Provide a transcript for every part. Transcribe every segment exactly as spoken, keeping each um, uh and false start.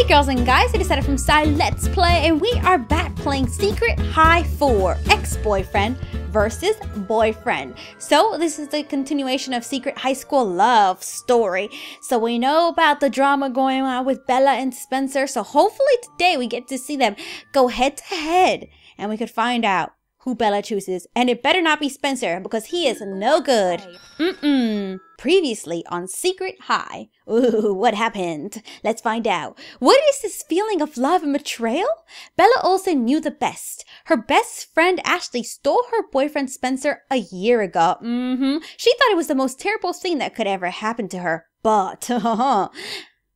Hey girls and guys, it is Sada from Zai Let's Play, and we are back playing Secret High four, ex-boyfriend versus boyfriend. So this is the continuation of Secret High School Love Story. So we know about the drama going on with Bella and Spencer, so hopefully today we get to see them go head to head and we could find out who Bella chooses. And it better not be Spencer, because he is no good. Mm-mm. Previously on Secret High. Ooh, what happened? Let's find out. What is this feeling of love and betrayal? Bella Olsen knew the best. Her best friend Ashley stole her boyfriend Spencer a year ago. Mm-hmm. She thought it was the most terrible thing that could ever happen to her. But,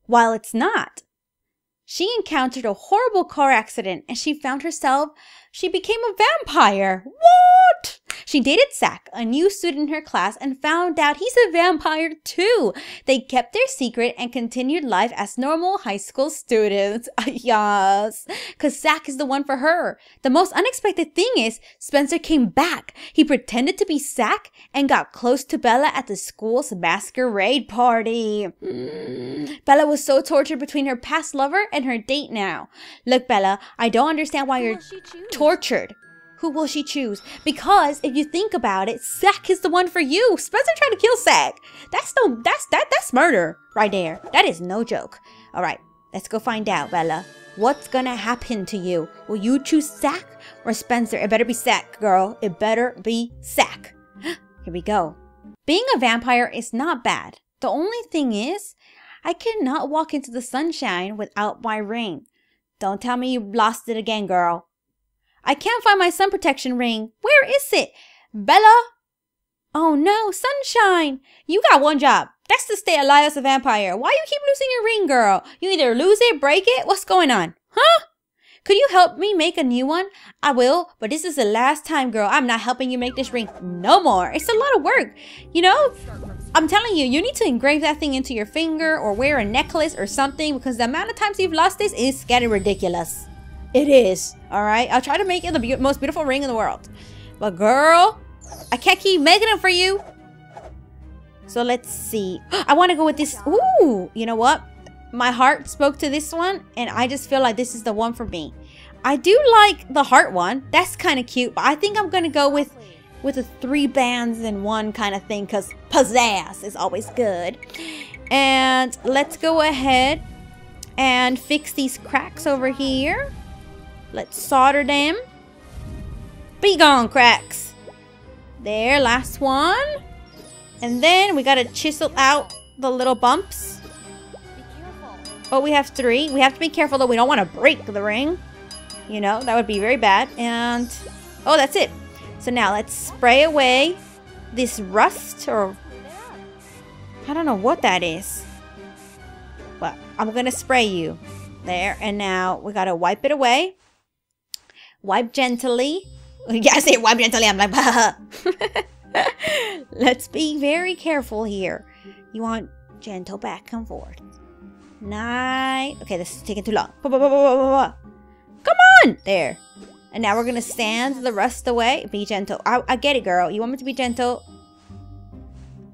while it's not, she encountered a horrible car accident and she found herself, she became a vampire. What? She dated Zach, a new student in her class, and found out he's a vampire too. They kept their secret and continued life as normal high school students. Yes, because Zach is the one for her. The most unexpected thing is Spencer came back. He pretended to be Zach and got close to Bella at the school's masquerade party. Mm. Bella was so tortured between her past lover and her date now. Look, Bella, I don't understand why you're tortured. Who will she choose? Because if you think about it, Zach is the one for you. Spencer tried to kill Zach. That's no, that's that, that's murder right there. That is no joke. All right, let's go find out, Bella. What's gonna happen to you? Will you choose Zach or Spencer? It better be Zach, girl. It better be Zach. Here we go. Being a vampire is not bad. The only thing is, I cannot walk into the sunshine without my ring. Don't tell me you lost it again, girl. I can't find my sun protection ring. Where is it? Bella? Oh no, sunshine. You got one job. That's to stay alive as a vampire. Why you keep losing your ring, girl? You either lose it, break it. What's going on? Huh? Could you help me make a new one? I will, but this is the last time, girl. I'm not helping you make this ring no more. It's a lot of work. You know, I'm telling you, you need to engrave that thing into your finger or wear a necklace or something, because the amount of times you've lost this is getting ridiculous. It is, all right? I'll try to make it the be most beautiful ring in the world. But girl, I can't keep making them for you. So let's see. I want to go with this. Ooh, you know what? My heart spoke to this one, and I just feel like this is the one for me. I do like the heart one. That's kind of cute, but I think I'm going to go with with a three bands in one kind of thing, because pizzazz is always good. And let's go ahead and fix these cracks over here. Let's solder them. Be gone, cracks. There, last one. And then we gotta chisel out the little bumps. Be careful. Oh, we have three. We have to be careful though. We don't want to break the ring. You know, that would be very bad. And, oh, that's it. So now let's spray away this rust, or I don't know what that is. But I'm gonna spray you. There, and now we gotta wipe it away. Wipe gently. Yeah, I say wipe gently. I'm like, bah. Let's be very careful here. You want gentle back and forth. Nice. Okay, this is taking too long. Bah, bah, bah, bah, bah, bah. Come on. There. And now we're going to sand the rust away. Be gentle. I, I get it, girl. You want me to be gentle?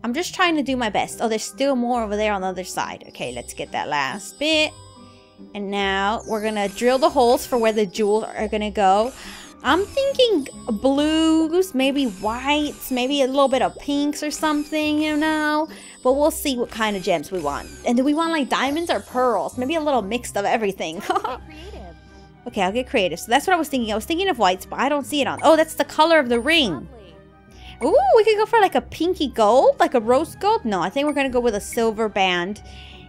I'm just trying to do my best. Oh, there's still more over there on the other side. Okay, let's get that last bit. And now we're gonna drill the holes for where the jewels are gonna go. I'm thinking blues, maybe whites, maybe a little bit of pinks or something, you know. But we'll see what kind of gems we want. And do we want like diamonds or pearls? Maybe a little mixed of everything. Okay, I'll get creative. So that's what I was thinking. I was thinking of whites, but I don't see it on. Oh, that's the color of the ring. Ooh, we could go for like a pinky gold, like a rose gold. No, I think we're gonna go with a silver band.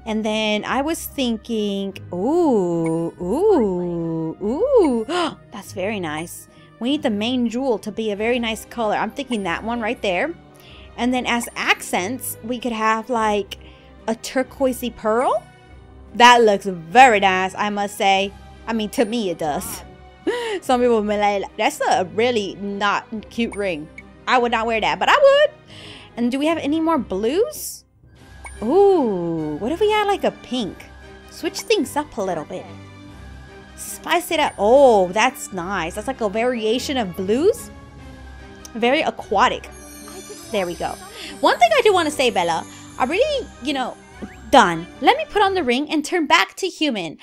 And then I was thinking, ooh, ooh, ooh, that's very nice. We need the main jewel to be a very nice color. I'm thinking that one right there. And then as accents, we could have like a turquoisey pearl. That looks very nice, I must say. I mean, to me it does. Some people may like, that's a really not cute ring. I would not wear that, but I would. And do we have any more blues? Ooh, what if we add like a pink? Switch things up a little bit. Spice it up. Oh, that's nice. That's like a variation of blues. Very aquatic. There we go. One thing I do want to say, Bella, I'm really, you know, done. Let me put on the ring and turn back to human.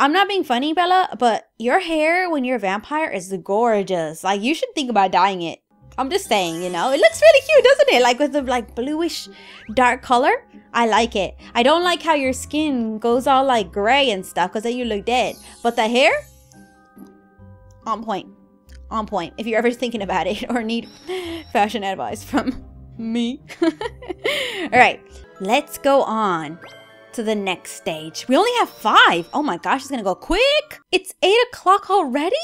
I'm not being funny, Bella, but your hair when you're a vampire is gorgeous. Like, you should think about dyeing it. I'm just saying, you know, it looks really cute, doesn't it? Like with the like bluish dark color. I like it. I don't like how your skin goes all like gray and stuff, because then you look dead. But the hair, on point, on point. If you're ever thinking about it or need fashion advice from me. All right, let's go on to the next stage. We only have five. Oh my gosh, it's gonna go quick. It's eight o'clock already?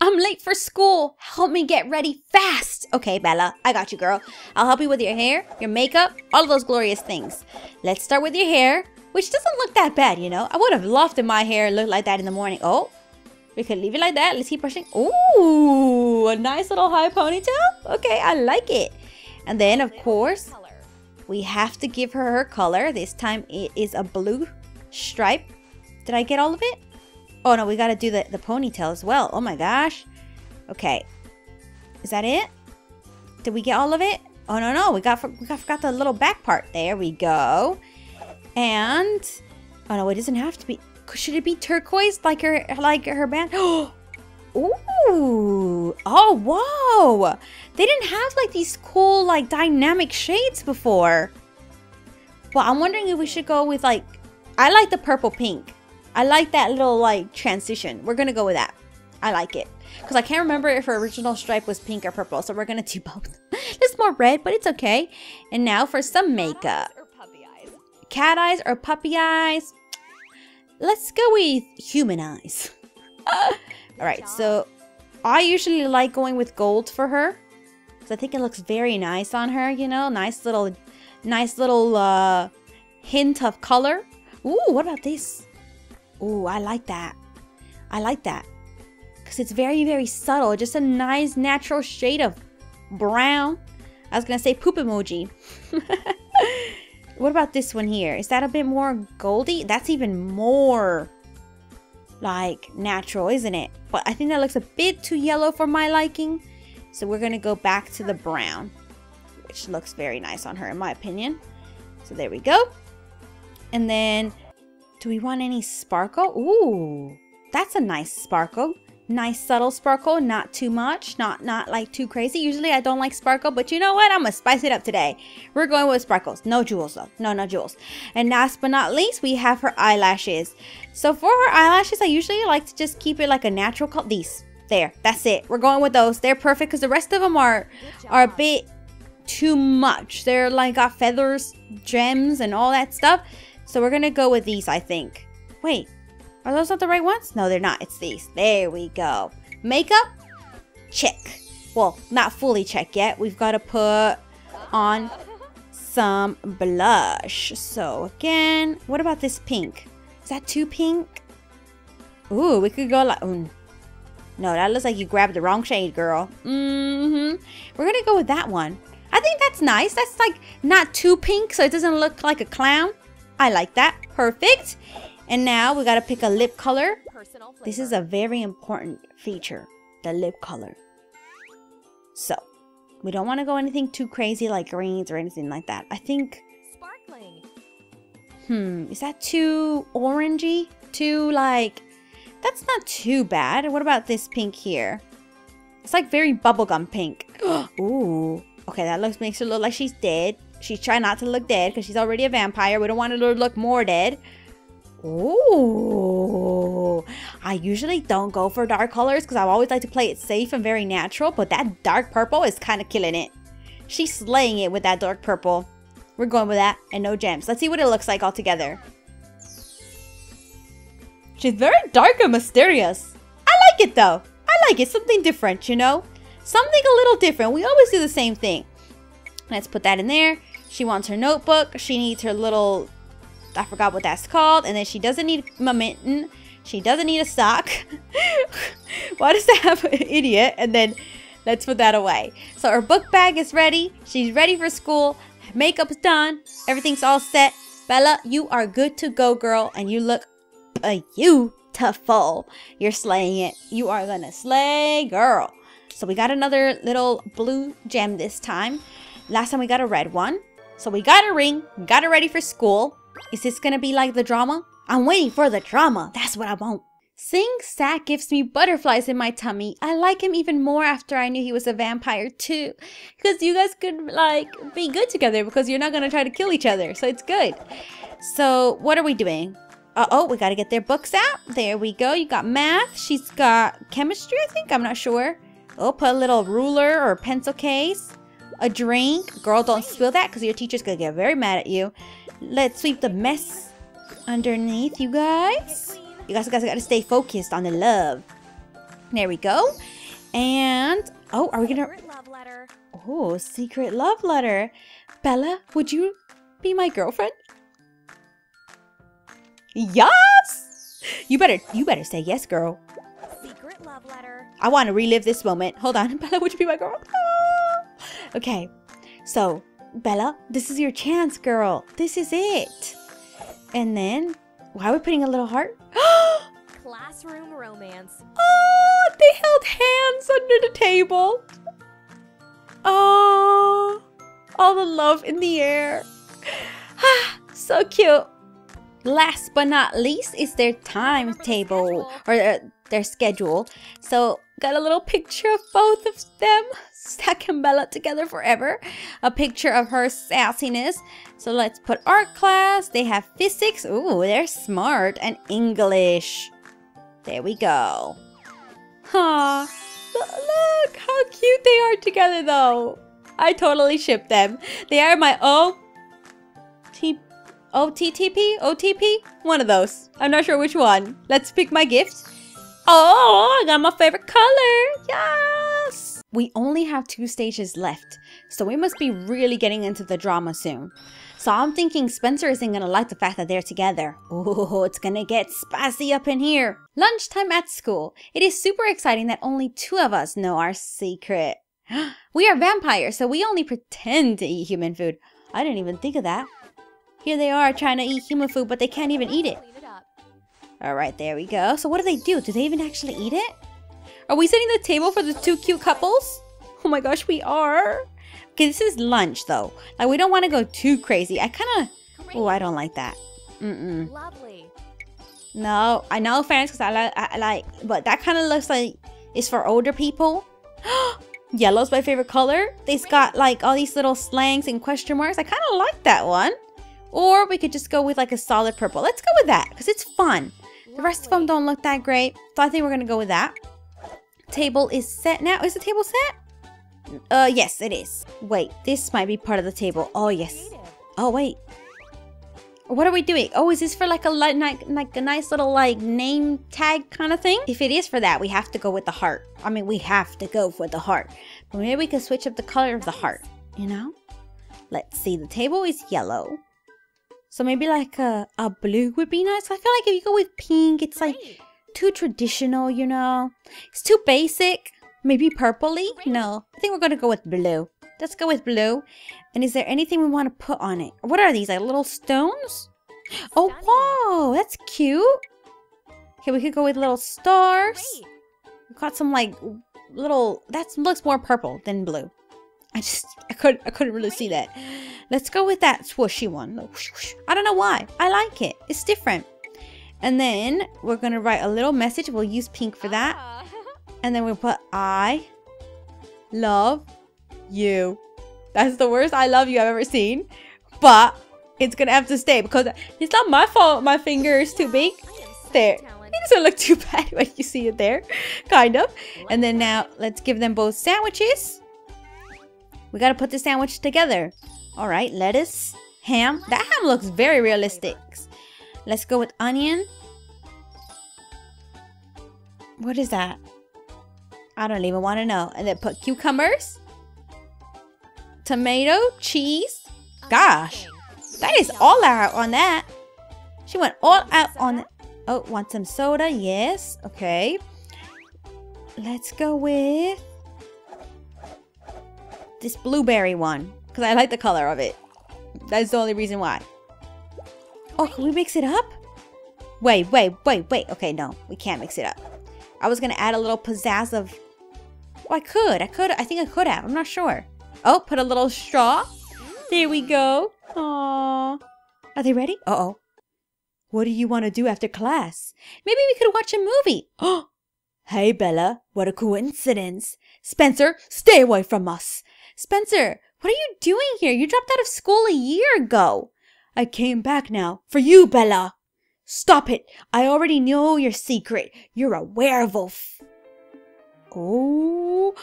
I'm late for school. Help me get ready fast. Okay, Bella, I got you, girl. I'll help you with your hair, your makeup, all of those glorious things. Let's start with your hair, which doesn't look that bad, you know? I would have lofted my hair and looked like that in the morning. Oh, we could leave it like that. Let's keep brushing. Ooh, a nice little high ponytail. Okay, I like it. And then, of course, we have to give her her color. This time it is a blue stripe. Did I get all of it? Oh no, we gotta do the, the ponytail as well. Oh my gosh. Okay. Is that it? Did we get all of it? Oh no, no, we got, we got forgot the little back part. There we go. And, oh no, it doesn't have to be. Should it be turquoise like her, like her band? Oh! Ooh, oh, whoa. They didn't have like these cool like dynamic shades before. Well, I'm wondering if we should go with like, I like the purple pink. I like that little like transition. We're gonna go with that. I like it. Cause I can't remember if her original stripe was pink or purple. So we're gonna do both. It's more red, but it's okay. And now for some makeup. Cat eyes or puppy eyes. Let's go with human eyes. Uh, Alright, so I usually like going with gold for her. So I think it looks very nice on her, you know? Nice little, nice little uh, hint of color. Ooh, what about this? Ooh, I like that. I like that. Because it's very, very subtle. Just a nice natural shade of brown. I was going to say poop emoji. What about this one here? Is that a bit more goldy? That's even more like natural, isn't it? But I think that looks a bit too yellow for my liking, so we're gonna go back to the brown, which looks very nice on her in my opinion. So there we go. And then do we want any sparkle? Ooh, that's a nice sparkle. Nice subtle sparkle, not too much, not not like too crazy. Usually I don't like sparkle, but you know what, I'm gonna spice it up today. We're going with sparkles. No jewels though, no no jewels. And last but not least, we have her eyelashes. So for her eyelashes, I usually like to just keep it like a natural color. These, there, that's it. We're going with those. They're perfect because the rest of them are are a bit too much. They're like got feathers, gems, and all that stuff. So we're gonna go with these, I think. Wait, are those not the right ones? No, they're not. It's these. There we go. Makeup? Check. Well, not fully check yet. We've got to put on some blush. So again, what about this pink? Is that too pink? Ooh, we could go like... Mm. No, that looks like you grabbed the wrong shade, girl. Mm-hmm. We're going to go with that one. I think that's nice. That's like not too pink, so it doesn't look like a clown. I like that. Perfect. And now we gotta pick a lip color. This is a very important feature, the lip color. So, we don't wanna go anything too crazy like greens or anything like that. I think, sparkling. Hmm, is that too orangey? Too like, that's not too bad. What about this pink here? It's like very bubblegum pink. Ooh, okay, that looks makes her look like she's dead. She's trying not to look dead because she's already a vampire. We don't want her to look more dead. Ooh, I usually don't go for dark colors because I always like to play it safe and very natural, but that dark purple is kind of killing it. She's slaying it with that dark purple. We're going with that and no gems. Let's see what it looks like all together. She's very dark and mysterious. I like it though. I like it. Something different, you know? Something a little different. We always do the same thing. Let's put that in there. She wants her notebook. She needs her little... I forgot what that's called. And then she doesn't need a mitten. She doesn't need a sock. Why does that have an idiot? And then let's put that away. So her book bag is ready. She's ready for school. Makeup's done. Everything's all set. Bella, you are good to go, girl. And you look beautiful. You're slaying it. You are gonna slay, girl. So we got another little blue gem this time. Last time we got a red one. So we got a ring. Got her ready for school. Is this gonna be like the drama? I'm waiting for the drama. That's what I want. Seeing Zach gives me butterflies in my tummy. I like him even more after I knew he was a vampire too. Because you guys could like be good together because you're not going to try to kill each other. So it's good. So what are we doing? Uh oh, we got to get their books out. There we go. You got math. She's got chemistry, I think. I'm not sure. Oh, put a little ruler or pencil case. A drink. Girl, don't spill that because your teacher's going to get very mad at you. Let's sweep the mess underneath, you guys. You guys, guys got to stay focused on the love. There we go. And, oh, are we going to... Secret love letter. Oh, secret love letter. Bella, would you be my girlfriend? Yes! You better, you better say yes, girl. Secret love letter. I want to relive this moment. Hold on, Bella, would you be my girl? Okay, so Bella, this is your chance, girl. This is it. And then, why are we putting a little heart? Classroom romance. Oh, they held hands under the table. Oh, all the love in the air. So cute. Last but not least is their timetable or their, their schedule. So got a little picture of both of them, Zach and Bella together forever. A picture of her sassiness. So let's put art class. They have physics. Ooh, they're smart. And English. There we go. Huh. Look how cute they are together though. I totally ship them. They are my O T P, O T T P, O T P? One of those. I'm not sure which one. Let's pick my gift. Oh, I got my favorite color. Yes! We only have two stages left, so we must be really getting into the drama soon. So I'm thinking Spencer isn't gonna like the fact that they're together. Oh, it's gonna get spicy up in here. Lunchtime at school. It is super exciting that only two of us know our secret. We are vampires, so we only pretend to eat human food. I didn't even think of that. Here they are trying to eat human food, but they can't even eat it. Alright, there we go. So what do they do? Do they even actually eat it? Are we setting the table for the two cute couples? Oh my gosh, we are. Okay, this is lunch though. Like, we don't want to go too crazy. I kind of... Oh, I don't like that. Mm-mm. Lovely. No, I know fans because I, li I like... But that kind of looks like it's for older people. Yellow's my favorite color. They've got like all these little slangs and question marks. I kind of like that one. Or we could just go with like a solid purple. Let's go with that because it's fun. The rest of them don't look that great, so I think we're going to go with that. Table is set now. Is the table set? Uh, yes, it is. Wait, this might be part of the table. Oh, yes. Oh, wait. What are we doing? Oh, is this for like a, like, like a nice little like name tag kind of thing? If it is for that, we have to go with the heart. I mean, we have to go for the heart. But maybe we can switch up the color of the heart, you know? Let's see. The table is yellow. So maybe like a, a blue would be nice. I feel like if you go with pink, it's like too traditional, you know. It's too basic. Maybe purpley? No. I think we're going to go with blue. Let's go with blue. And is there anything we want to put on it? What are these? Like little stones? Oh, whoa. That's cute. Okay, we could go with little stars. We've got some like little... That looks more purple than blue. I just... I couldn't, I couldn't really see that. Let's go with that swooshy one. I don't know why. I like it. It's different. And then we're going to write a little message. We'll use pink for that. And then we'll put I love you. That's the worst I love you I've ever seen. But it's going to have to stay because it's not my fault my finger is too big. There. It doesn't look too bad when you see it there. Kind of. And then now let's give them both sandwiches. We got to put the sandwich together. All right, lettuce, ham. That ham looks very realistic. Let's go with onion. What is that? I don't even want to know. And then put cucumbers, tomato, cheese. Gosh, that is all out on that. She went all out on it. Oh, want some soda? Yes. Okay. Let's go with this blueberry one. Because I like the color of it. That's the only reason why. Oh, can we mix it up? Wait, wait, wait, wait. Okay, no. We can't mix it up. I was going to add a little pizzazz of... Oh, I could. I could. I think I could have. I'm not sure. Oh, put a little straw. There we go. Aww. Are they ready? Uh-oh. What do you want to do after class? Maybe we could watch a movie. Oh, hey, Bella, what a coincidence. Spencer, stay away from us. Spencer, what are you doing here? You dropped out of school a year ago. I came back now for you, Bella. Stop it. I already know your secret. You're a werewolf. Oh.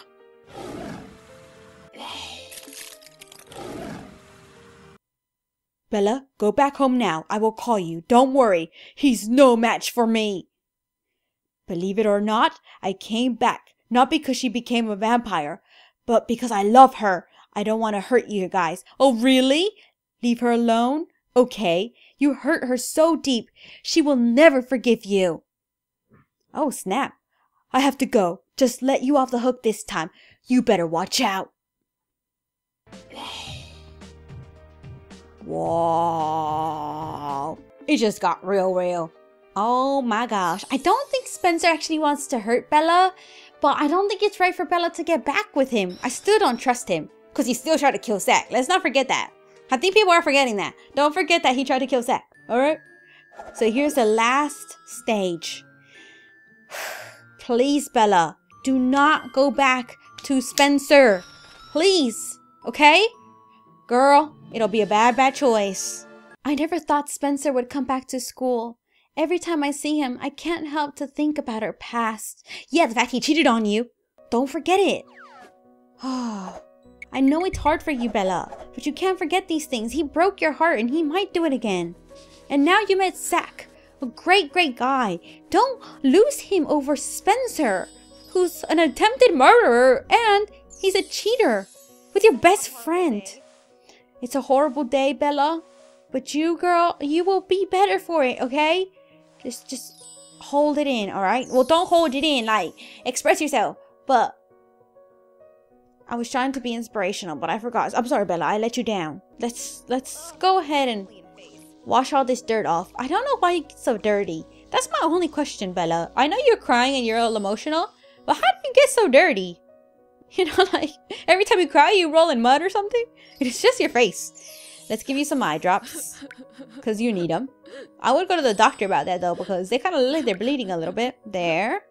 Bella, go back home now. I will call you. Don't worry. He's no match for me. Believe it or not, I came back, not because she became a vampire, but because I love her. I don't want to hurt you guys. Oh, really? Leave her alone? Okay. You hurt her so deep. She will never forgive you. Oh, snap. I have to go. Just let you off the hook this time. You better watch out. Whoa, it just got real real. Oh my gosh. I don't think Spencer actually wants to hurt Bella, but I don't think it's right for Bella to get back with him. I still don't trust him because he still tried to kill Zach. Let's not forget that. I think people are forgetting that. Don't forget that he tried to kill Zach. All right. So here's the last stage. Please, Bella, do not go back to Spencer. Please. Okay? Girl, it'll be a bad, bad choice. I never thought Spencer would come back to school. Every time I see him, I can't help to think about her past. Yeah, the fact he cheated on you. Don't forget it. Oh, I know it's hard for you, Bella, but you can't forget these things. He broke your heart and he might do it again. And now you met Zach, a great, great guy. Don't lose him over Spencer, who's an attempted murderer and he's a cheater with your best friend. It's a horrible day, Bella, but you, girl, you will be better for it, okay? Just, just hold it in, all right? Well, don't hold it in, like, express yourself, but I was trying to be inspirational, but I forgot. I'm sorry, Bella, I let you down. Let's, let's go ahead and wash all this dirt off. I don't know why you get so dirty. That's my only question, Bella. I know you're crying and you're all emotional, but how do you get so dirty? You know, like, every time you cry, you roll in mud or something. It's just your face. Let's give you some eye drops, because you need them. I would go to the doctor about that, though, because they kind of look like they're bleeding a little bit. There.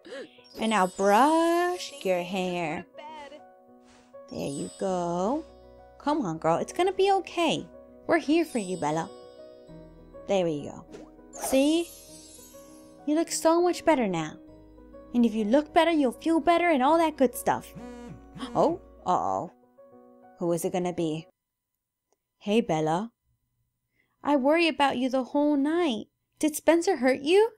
And now brush your hair. There you go. Come on, girl. It's going to be okay. We're here for you, Bella. There we go. See? You look so much better now. And if you look better, you'll feel better and all that good stuff. Oh, uh-oh. Who is it gonna be? Hey, Bella. I worry about you the whole night. Did Spencer hurt you?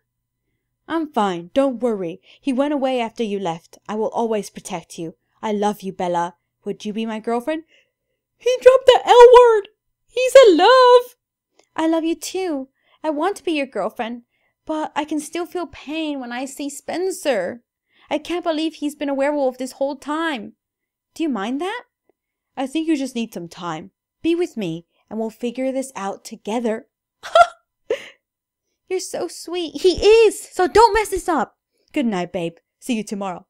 I'm fine. Don't worry. He went away after you left. I will always protect you. I love you, Bella. Would you be my girlfriend? He dropped the L word. He's in love. I love you too. I want to be your girlfriend, but I can still feel pain when I see Spencer. I can't believe he's been a werewolf this whole time. Do you mind that? I think you just need some time. Be with me, and we'll figure this out together. You're so sweet. He is, so don't mess this up. Good night, babe. See you tomorrow.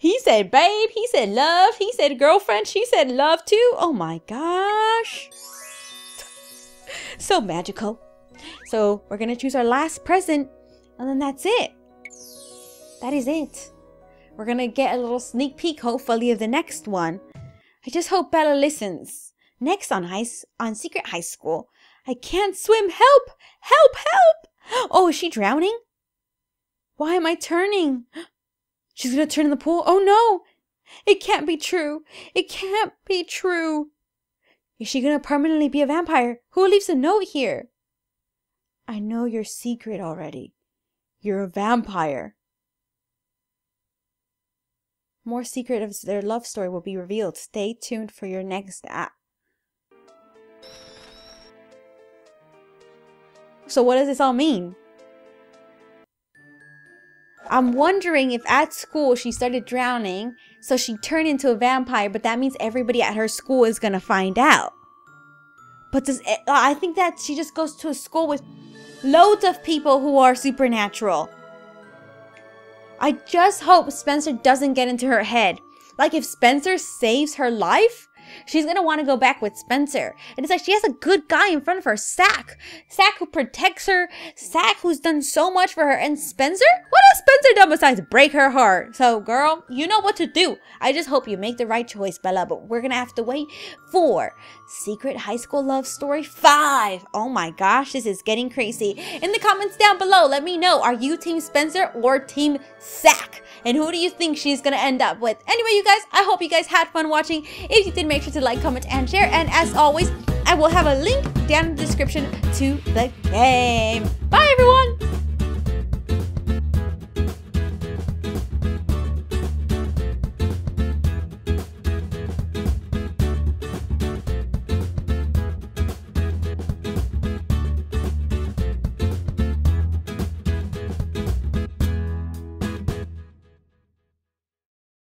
He said babe, he said love, he said girlfriend, she said love too. Oh my gosh. So magical. So we're going to choose our last present, and then that's it. That is it. We're going to get a little sneak peek, hopefully, of the next one. I just hope Bella listens. Next on high, on Secret High School. I can't swim. Help! Help! Help! Oh, is she drowning? Why am I turning? She's going to turn in the pool. Oh, no. It can't be true. It can't be true. Is she going to permanently be a vampire? Who leaves a note here? I know your secret already. You're a vampire. More secret of their love story will be revealed. Stay tuned for your next app. So what does this all mean? I'm wondering if at school she started drowning, so she turned into a vampire, but that means everybody at her school is going to find out. But does it, I think that she just goes to a school with loads of people who are supernatural. I just hope Spencer doesn't get into her head. Like if Spencer saves her life, she's gonna want to go back with Spencer. And it's like she has a good guy in front of her, Sack. Sack who protects her, Sack who's done so much for her, and Spencer? What has Spencer done besides break her heart? So girl, you know what to do. I just hope you make the right choice, Bella, but we're gonna have to wait for Secret High School Love Story five. Oh my gosh, this is getting crazy. In the comments down below, let me know, are you Team Spencer or Team Sack? And who do you think she's gonna end up with? Anyway, you guys, I hope you guys had fun watching. If you did, make sure to like, comment, and share. And as always, I will have a link down in the description to the game. Bye, everyone!